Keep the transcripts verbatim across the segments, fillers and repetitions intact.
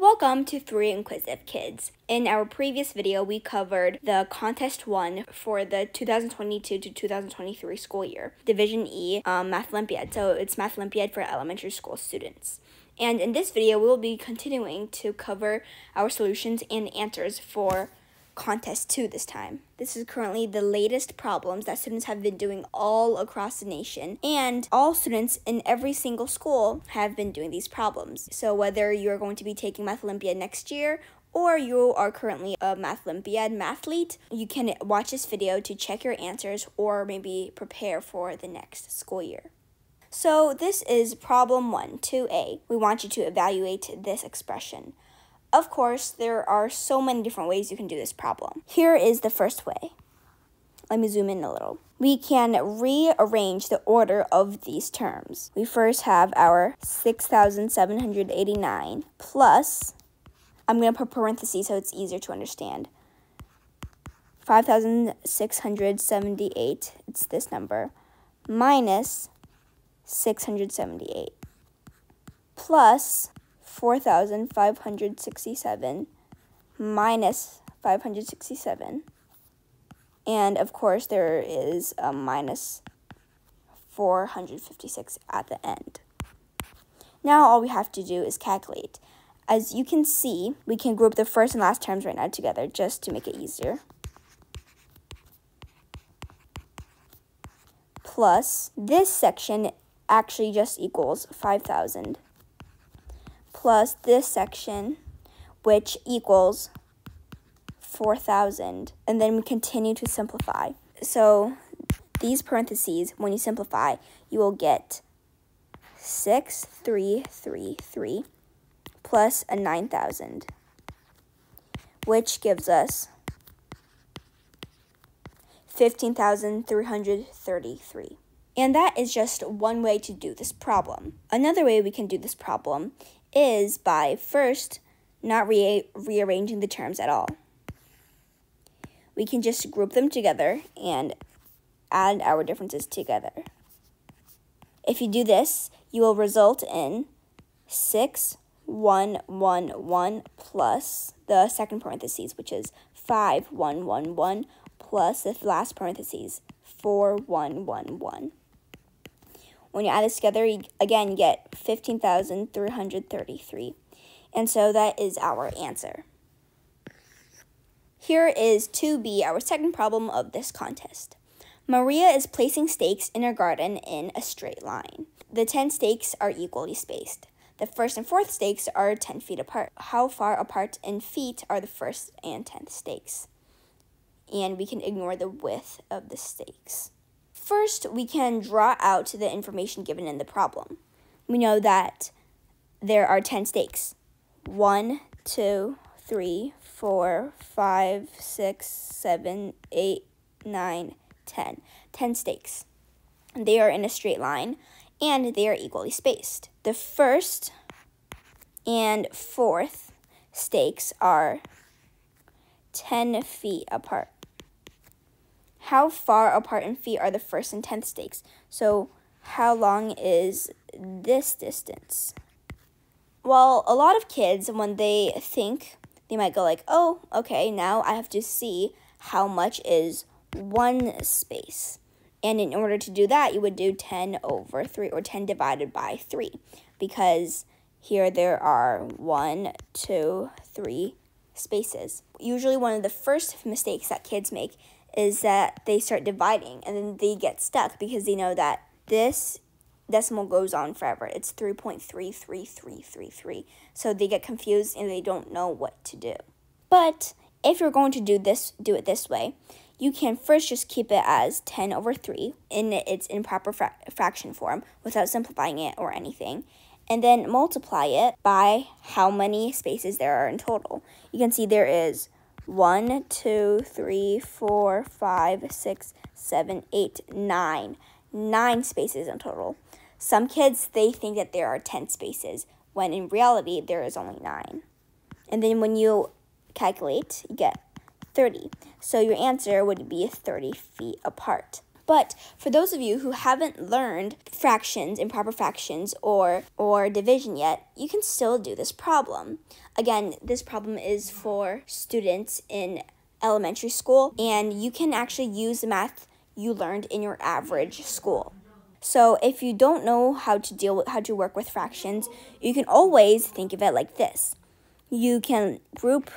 Welcome to Three Inquisitive Kids. In our previous video, we covered the contest one for the two thousand twenty-two to two thousand twenty-three school year, Division E, um, Math Olympiad. So it's Math Olympiad for elementary school students. And in this video, we will be continuing to cover our solutions and answers for contest two this time. This is currently the latest problems that students have been doing all across the nation, and all students in every single school have been doing these problems. So whether you're going to be taking Math Olympiad next year or you are currently a Math Olympiad mathlete, you can watch this video to check your answers or maybe prepare for the next school year. So this is problem one, two A. We want you to evaluate this expression. Of course, there are so many different ways you can do this problem. Here is the first way. Let me zoom in a little. We can rearrange the order of these terms. We first have our six thousand seven hundred eighty-nine plus, I'm going to put parentheses so it's easier to understand, five thousand six hundred seventy-eight, it's this number, minus six hundred seventy-eight plus four thousand five hundred sixty-seven minus five hundred sixty-seven, and of course there is a minus four hundred fifty-six at the end. Now all we have to do is calculate. As you can see, we can group the first and last terms right now together just to make it easier. Plus, this section actually just equals five thousand. Plus this section, which equals four thousand. And then we continue to simplify. So these parentheses, when you simplify, you will get six thousand three hundred thirty-three plus a nine thousand, which gives us fifteen thousand three hundred thirty-three. And that is just one way to do this problem. Another way we can do this problem is by first not re rearranging the terms at all. We can just group them together and add our differences together. If you do this, you will result in six thousand one hundred eleven plus the second parentheses, which is five thousand one hundred eleven plus the last parentheses, four thousand one hundred eleven. When you add this together, you, again, you get fifteen thousand three hundred thirty-three. And so that is our answer. Here is two B, our second problem of this contest. Maria is placing stakes in her garden in a straight line. The ten stakes are equally spaced. The first and fourth stakes are ten feet apart. How far apart in feet are the first and tenth stakes? And we can ignore the width of the stakes. First, we can draw out the information given in the problem. We know that there are ten stakes. one, two, three, four, five, six, seven, eight, nine, ten. ten stakes. They are in a straight line, and they are equally spaced. The first and fourth stakes are ten feet apart. How far apart in feet are the first and tenth stakes? So how long is this distance? Well, a lot of kids, when they think, they might go like, oh, okay, now I have to see how much is one space. And in order to do that, you would do ten over three, or ten divided by three, because here there are one, two, three spaces. Usually one of the first mistakes that kids make is that they start dividing and then they get stuck because they know that this decimal goes on forever. It's three point three three three three three. So they get confused and they don't know what to do. But if you're going to do this, do it this way, you can first just keep it as ten over three in its improper fra fraction form without simplifying it or anything, and then multiply it by how many spaces there are in total. You can see there is one, two, three, four, five, six, seven, eight, nine. Nine spaces in total. Some kids, they think that there are ten spaces, when in reality, there is only nine. And then when you calculate, you get thirty. So your answer would be thirty feet apart. But for those of you who haven't learned fractions, improper fractions, or, or division yet, you can still do this problem. Again, this problem is for students in elementary school, and you can actually use the math you learned in your average school. So if you don't know how to deal with how to work with fractions, you can always think of it like this. You can group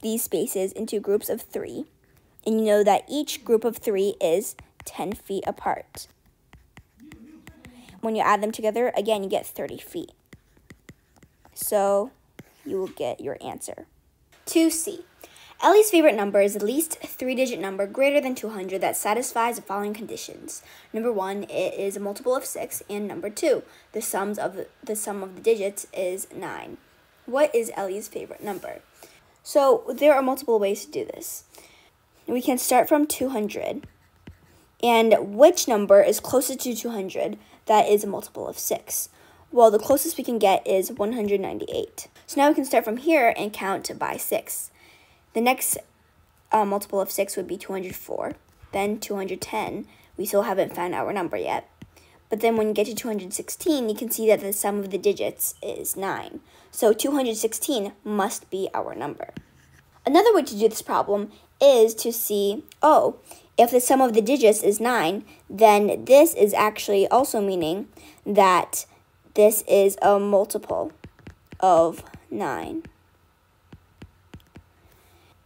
these spaces into groups of three, and you know that each group of three is ten feet apart. When you add them together, again, you get thirty feet. So you will get your answer. two C. Ellie's favorite number is the least three-digit number greater than two hundred that satisfies the following conditions. Number one, it is a multiple of six, and number two, the sums of the sum of the digits is nine. What is Ellie's favorite number? So there are multiple ways to do this. We can start from two hundred, and which number is closest to two hundred that is a multiple of six? Well, the closest we can get is one hundred ninety-eight. So now we can start from here and count by six. The next uh, multiple of six would be two hundred four, then two hundred ten. We still haven't found our number yet. But then when you get to two hundred sixteen, you can see that the sum of the digits is nine. So two hundred sixteen must be our number. Another way to do this problem is to see, oh, if the sum of the digits is nine, then this is actually also meaning that this is a multiple of nine.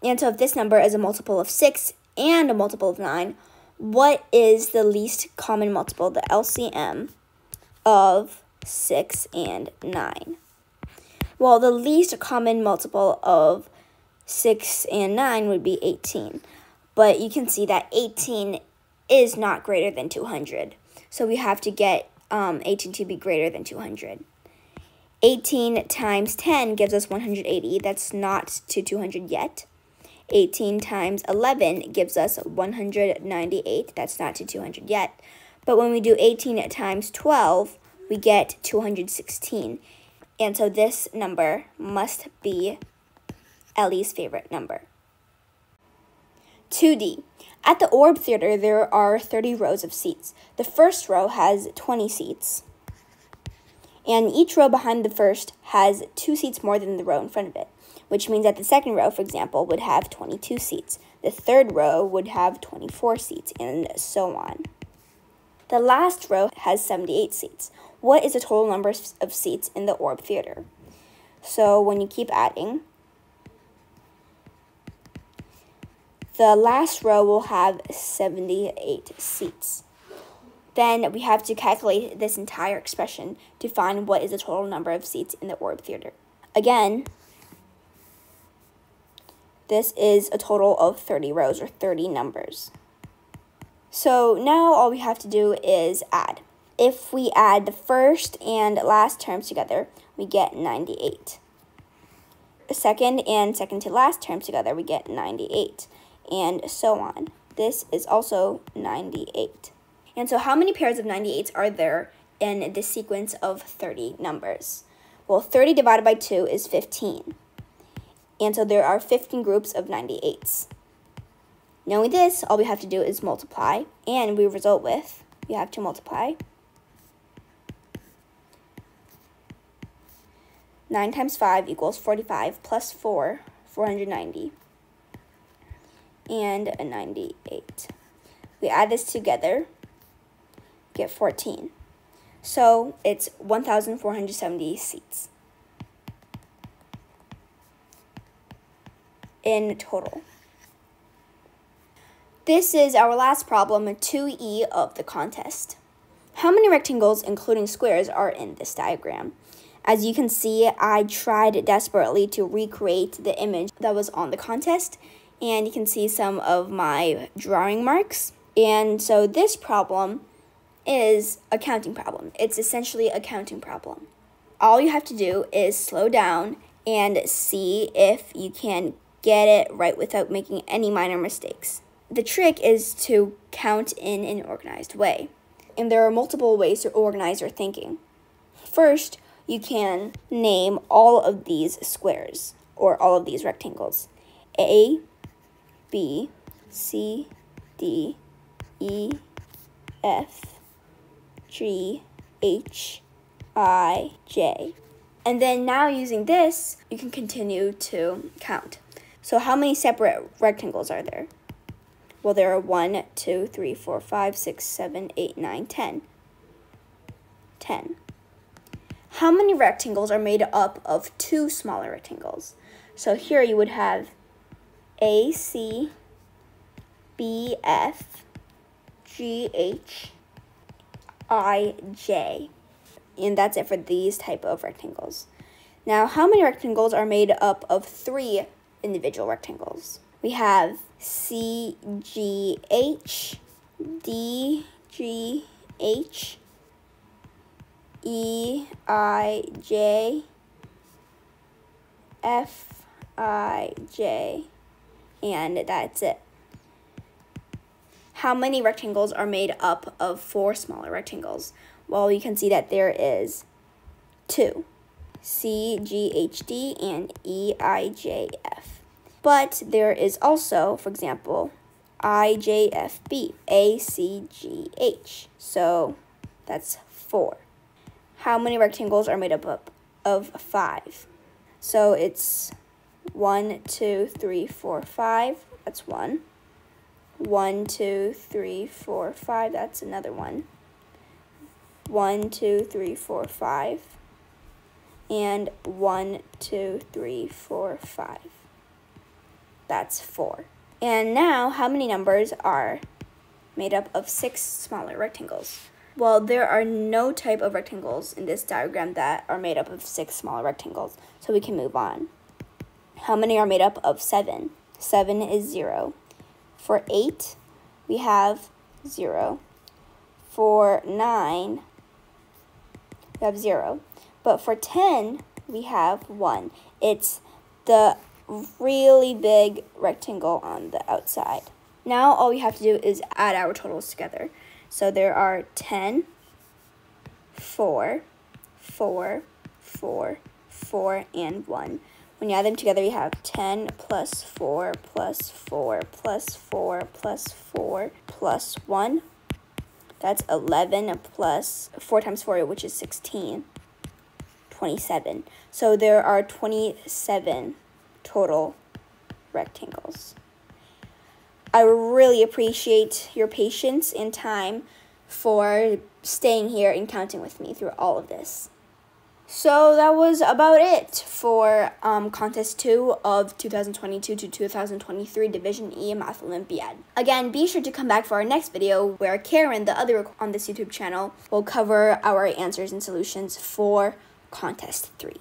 And so if this number is a multiple of six and a multiple of nine, what is the least common multiple, the L C M, of six and nine? Well, the least common multiple of six and nine would be eighteen. But you can see that eighteen is not greater than two hundred. So we have to get um, eighteen to be greater than two hundred. eighteen times ten gives us one hundred eighty. That's not to two hundred yet. eighteen times eleven gives us one hundred ninety-eight. That's not to two hundred yet. But when we do eighteen times twelve, we get two hundred sixteen. And so this number must be Ellie's favorite number. two D. At the Orb Theater, there are thirty rows of seats. The first row has twenty seats. And each row behind the first has two seats more than the row in front of it, which means that the second row, for example, would have twenty-two seats. The third row would have twenty-four seats, and so on. The last row has seventy-eight seats. What is the total number of seats in the Orb Theater? So when you keep adding, the last row will have seventy-eight seats. Then we have to calculate this entire expression to find what is the total number of seats in the Orb Theater. Again, this is a total of thirty rows, or thirty numbers. So now all we have to do is add. If we add the first and last terms together, we get ninety-eight. The second and second to last terms together, we get ninety-eight, and so on. This is also ninety-eight. And so how many pairs of ninety-eights are there in this sequence of thirty numbers? Well, thirty divided by two is fifteen. And so there are fifteen groups of ninety-eights. Knowing this, all we have to do is multiply, and we result with, we have to multiply. nine times five equals forty-five, plus four, four hundred ninety, and a ninety-eight. We add this together, get fourteen. So it's one thousand four hundred seventy seats in total. This is our last problem, two E of the contest. How many rectangles, including squares, are in this diagram? As you can see, I tried desperately to recreate the image that was on the contest, and you can see some of my drawing marks. And so this problem is a counting problem. It's essentially a counting problem. All you have to do is slow down and see if you can get it right without making any minor mistakes. The trick is to count in an organized way. And there are multiple ways to organize your thinking. First, you can name all of these squares, or all of these rectangles. A, B, C, D, E, F, G, H, I, J. And then now using this, you can continue to count. So how many separate rectangles are there? Well, there are one, two, three, four, five, six, seven, eight, nine, ten. ten. How many rectangles are made up of two smaller rectangles? So here you would have A, C, B, F, G, H, I, J. And that's it for these type of rectangles. Now, how many rectangles are made up of three individual rectangles? We have C, G, H, D, G, H, E, I, J, F, I, J, and that's it. How many rectangles are made up of four smaller rectangles? Well, you can see that there is two, C, G, H, D, and E, I, J, F. But there is also, for example, I, J, F, B, A, C, G, H. So that's four. How many rectangles are made up of five? So it's one, two, three, four, five. That's one. One, two, three, four, five. That's another one. One, two, three, four, five, and one, two, three, four, five. That's four. And now, how many numbers are made up of six smaller rectangles? Well, there are no type of rectangles in this diagram that are made up of six smaller rectangles, so we can move on. How many are made up of seven? Seven is zero. For eight, we have zero. For nine, we have zero, but for ten, we have one. It's the really big rectangle on the outside. Now all we have to do is add our totals together. So there are ten, four, four, four, four, and one. When you add them together, you have ten plus four plus four plus four plus four plus one. That's eleven plus four times four, which is sixteen. twenty-seven. So there are twenty-seven total rectangles. I really appreciate your patience and time for staying here and counting with me through all of this. So that was about it for um, Contest two of two thousand twenty-two to two thousand twenty-three Division E Math Olympiad. Again, be sure to come back for our next video where Karen, the other on this YouTube channel, will cover our answers and solutions for Contest three.